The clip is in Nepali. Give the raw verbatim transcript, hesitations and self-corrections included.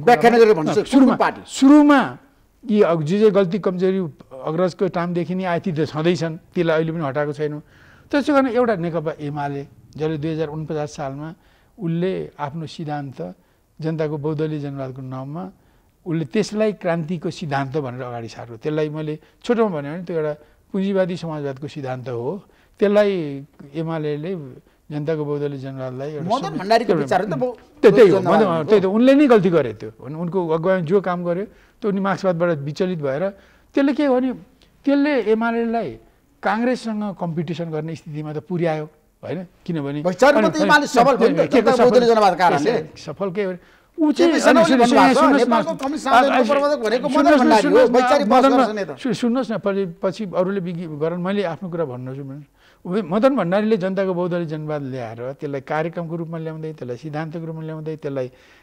सुरुमा सुरुमा यी जे जे गल्ती कमजोरी अग्रजको टाइमदेखि नै आइति सधैँ छन् त्यसलाई अहिले पनि हटाएको छैनौँ। त्यसै कारण एउटा नेकपा एमाले जसले दुई हजार उनपचास सालमा उनले आफ्नो सिद्धान्त जनताको बौद्धली जनवादको नाममा उनले त्यसलाई क्रान्तिको सिद्धान्त भनेर अगाडि सार्यो। त्यसलाई मैले छोटोमा भने त्यो एउटा पुँजीवादी समाजवादको सिद्धान्त हो। त्यसलाई एमालेले जनताको बौद्धले जनवादलाई मदन भण्डारीको विचार त त्यही हो। त्यही त उनले नै गल्ती गरे। त्यो उनको अगुवाईमा जो काम गर्यो त्यो उनी मार्क्सवादबाट विचलित भएर त्यसले के भने त्यसले एमालेलाई काङ्ग्रेससँग कम्पिटिसन गर्ने स्थितिमा त पुर्यायो हैन। किनभने सफल के हो ऊ चाहिँ सुन्नुहोस् न पछि अरूले गरन मैले आफ्नो कुरा भन्नुहोस्। मदन भण्डारीले जनताको बौद्धली जनवाद ल्याएर त्यसलाई कार्यक्रमको रूपमा ल्याउँदै त्यसलाई सिद्धान्तको रूपमा ल्याउँदै त्यसलाई